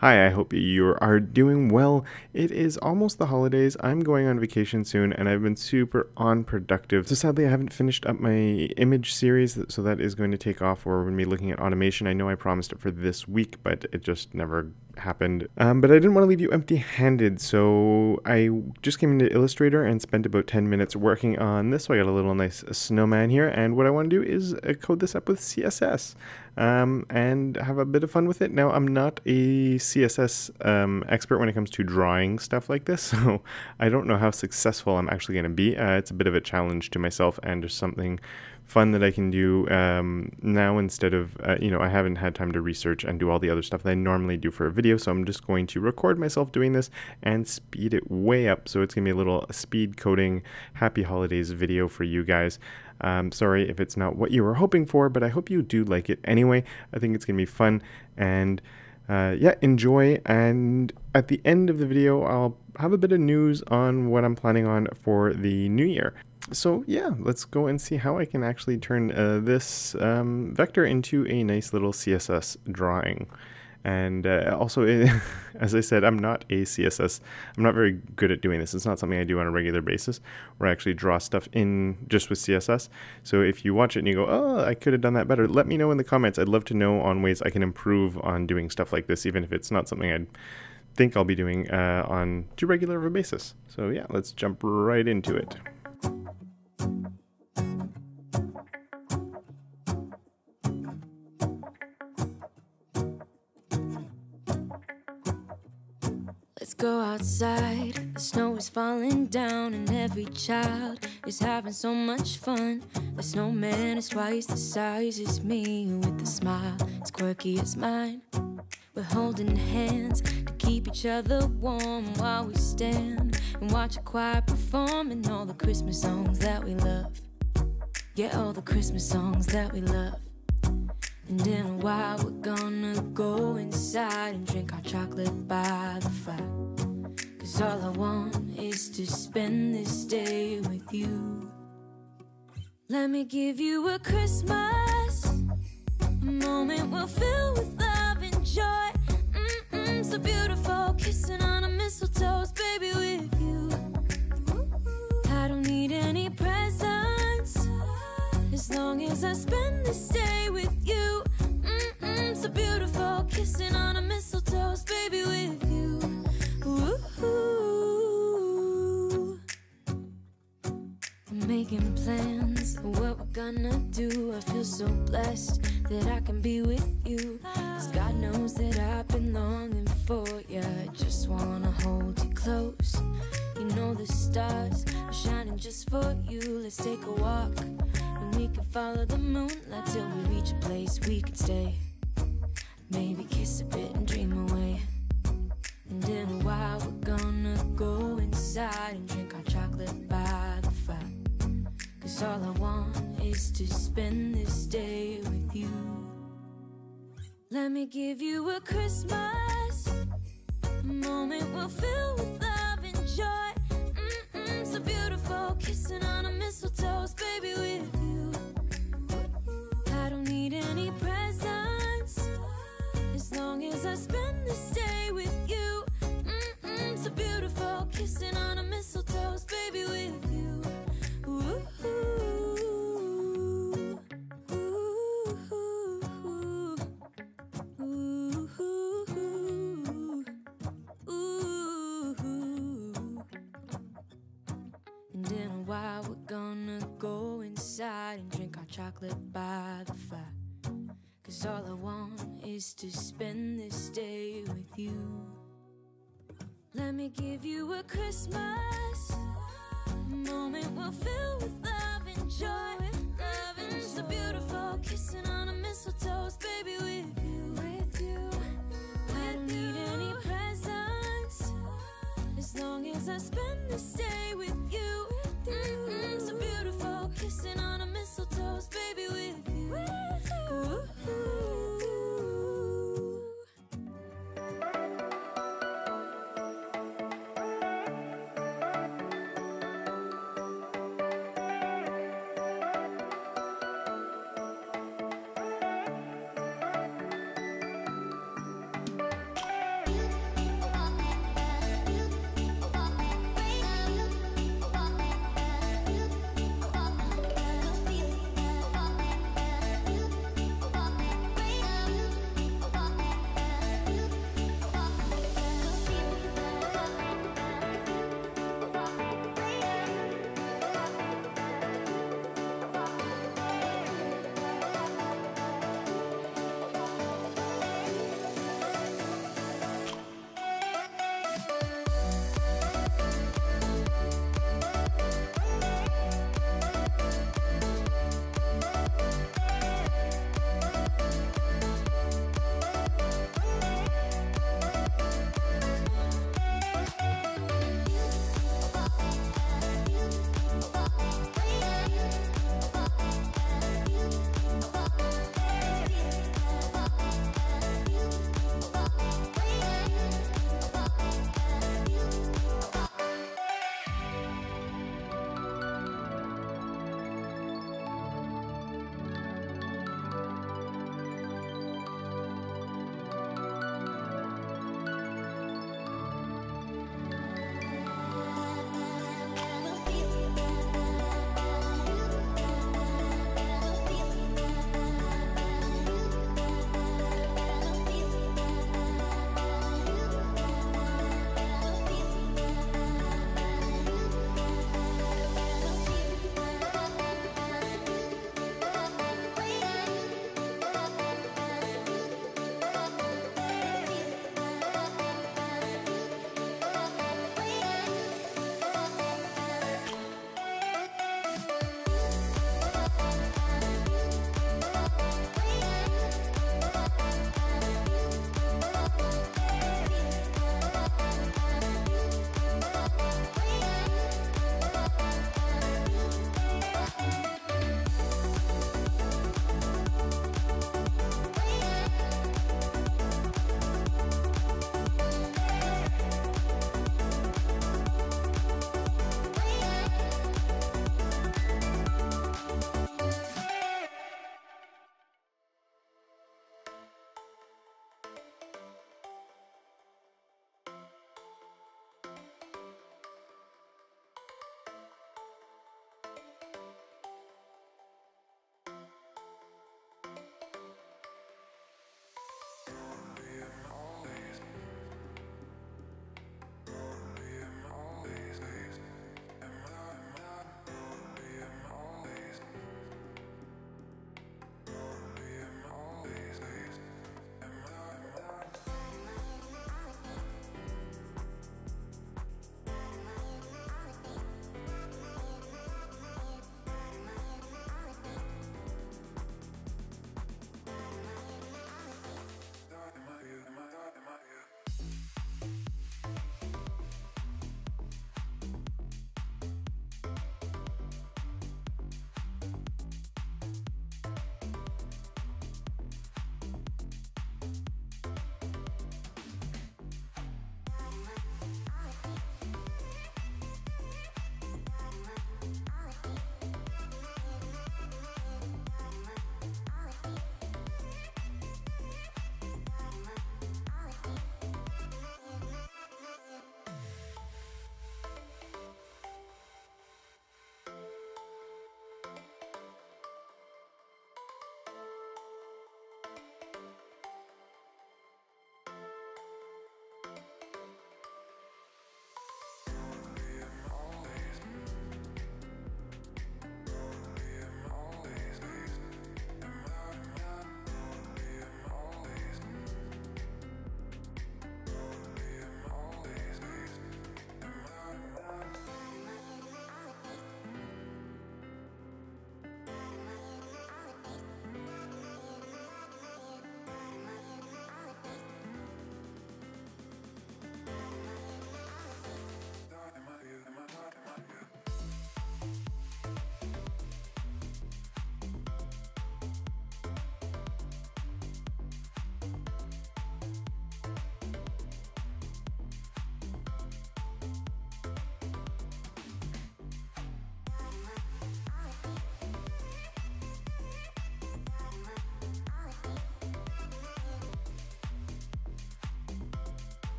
Hi, I hope you are doing well. It is almost the holidays. I'm going on vacation soon and I've been super unproductive. So sadly I haven't finished up my image series, so that is going to take off. We're going to be looking at automation. I know I promised it for this week, but it just never happened. But I didn't want to leave you empty-handed, so I just came into Illustrator and spent about 10 minutes working on this. So I got a little nice snowman here, and what I want to do is code this up with CSS and have a bit of fun with it. Now, I'm not a CSS expert when it comes to drawing stuff like this, so I don't know how successful I'm actually going to be. It's a bit of a challenge to myself and just something fun that I can do now instead of, you know, I haven't had time to research and do all the other stuff that I normally do for a video, so I'm just going to record myself doing this and speed it way up. So it's going to be a little speed coding happy holidays video for you guys. Sorry if it's not what you were hoping for, but I hope you do like it anyway. I think it's going to be fun, and yeah, enjoy. And at the end of the video, I'll have a bit of news on what I'm planning on for the new year. So yeah, let's go and see how I can actually turn this vector into a nice little CSS drawing. And also, as I said, I'm not very good at doing this. It's not something I do on a regular basis where I actually draw stuff in just with CSS. So if you watch it and you go, oh, I could have done that better, let me know in the comments. I'd love to know on ways I can improve on doing stuff like this, even if it's not something I'd think I'll be doing on too regular of a basis. So yeah, let's jump right into it. Let's go outside, the snow is falling down and every child is having so much fun. The snowman is twice the size as me, with a smile as quirky as mine. We're holding hands to keep each other warm while we stand and watch a choir performing all the Christmas songs that we love. Yeah, all the Christmas songs that we love. And in a while we're gonna go inside and drink our chocolate by the fire, 'cause all I want is to spend this day with you. Let me give you a Christmas moment we'll fill with love and joy. So beautiful, kissing on a mistletoe's baby with you. I don't need any presents as long as I spend this day with you. So beautiful, kissing on a mistletoe's baby with you. Ooh. We're making plans for what we're gonna do. I feel so blessed that I can be with you, 'cause God knows that I've been longing for you. I just wanna hold you close. You know the stars are shining just for you. Let's take a walk and we can follow the moonlight till we reach a place we can stay. Maybe kiss a bit and dream away. And in a while we're gonna go inside and drink our chocolate by the fire, 'cause all I want is to spend this day with you. Let me give you a Christmas moment we'll fill with love and joy. So beautiful, kissing on a mistletoe's baby with you. I don't need any presents as long as I spend this day with you. So beautiful, kissing on a mistletoe's baby with you. Chocolate by the fire, 'cause all I want is to spend this day with you. Let me give you a Christmas moment we'll fill with love and joy. Love and so beautiful, kissing on a mistletoe's baby with you. With you, I don't need any presents as long as I spend this day with you. So beautiful, kissing on a mistletoe's baby with you.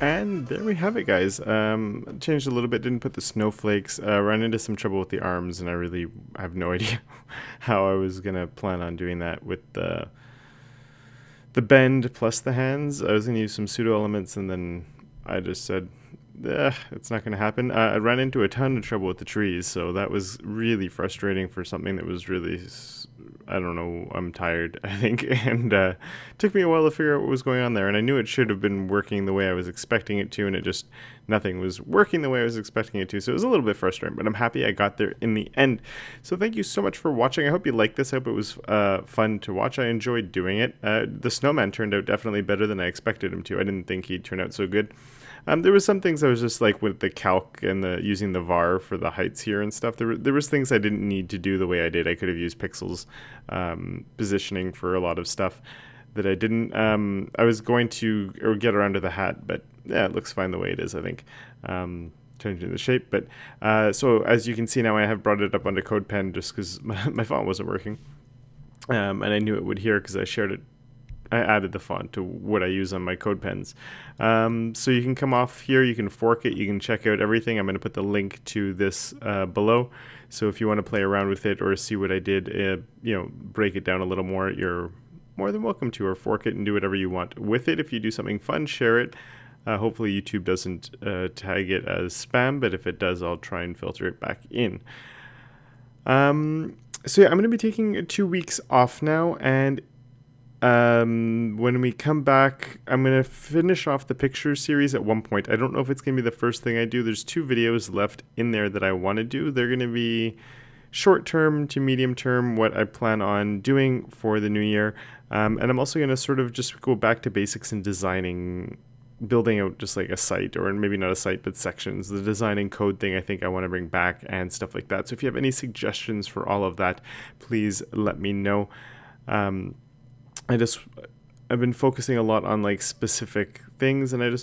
And there we have it, guys. Changed a little bit, didn't put the snowflakes, ran into some trouble with the arms, and I really have no idea how I was gonna plan on doing that with the bend plus the hands. I was gonna use some pseudo elements, and then I just said, it's not gonna happen. I ran into a ton of trouble with the trees, so that was really frustrating for something that was really, I don't know, I'm tired, I think, and it took me a while to figure out what was going on there, and I knew it should have been working the way I was expecting it to, and it just, nothing was working the way I was expecting it to, so it was a little bit frustrating, but I'm happy I got there in the end. So thank you so much for watching. I hope you liked this. I hope it was fun to watch. I enjoyed doing it. The snowman turned out definitely better than I expected him to. I didn't think he'd turn out so good. There was some things I was just like with the calc and the using the var for the heights here and stuff. There was things I didn't need to do the way I did. I could have used pixels positioning for a lot of stuff that I didn't. I was going to get around to the hat, but yeah, it looks fine the way it is, I think. Changing the shape, but so as you can see now, I have brought it up onto CodePen just because my font wasn't working, and I knew it would here because I shared it. I added the font to what I use on my CodePens. So you can come off here, you can fork it, you can check out everything. I'm going to put the link to this below. So if you want to play around with it or see what I did, you know, break it down a little more, you're more than welcome to, or fork it and do whatever you want with it. If you do something fun, share it. Hopefully YouTube doesn't tag it as spam, but if it does, I'll try and filter it back in. So yeah, I'm going to be taking 2 weeks off now, and when we come back, I'm going to finish off the picture series at one point. I don't know if it's going to be the first thing I do. There's 2 videos left in there that I want to do. They're going to be short-term to medium-term, what I plan on doing for the new year. And I'm also going to sort of just go back to basics in designing, building out just like a site, or maybe not a site, but sections. The designing code thing I think I want to bring back and stuff like that. So if you have any suggestions for all of that, please let me know. I've been focusing a lot on like specific things, and I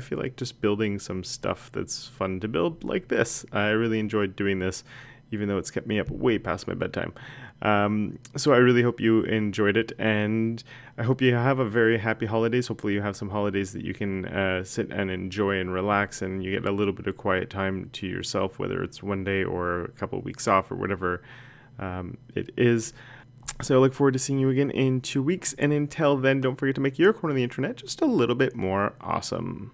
feel like just building some stuff that's fun to build like this. I really enjoyed doing this, even though it's kept me up way past my bedtime. So I really hope you enjoyed it, and I hope you have a very happy holidays. Hopefully you have some holidays that you can sit and enjoy and relax, and you get a little bit of quiet time to yourself, whether it's one day or a couple of weeks off or whatever it is. So I look forward to seeing you again in 2 weeks, and until then, don't forget to make your corner of the internet just a little bit more awesome.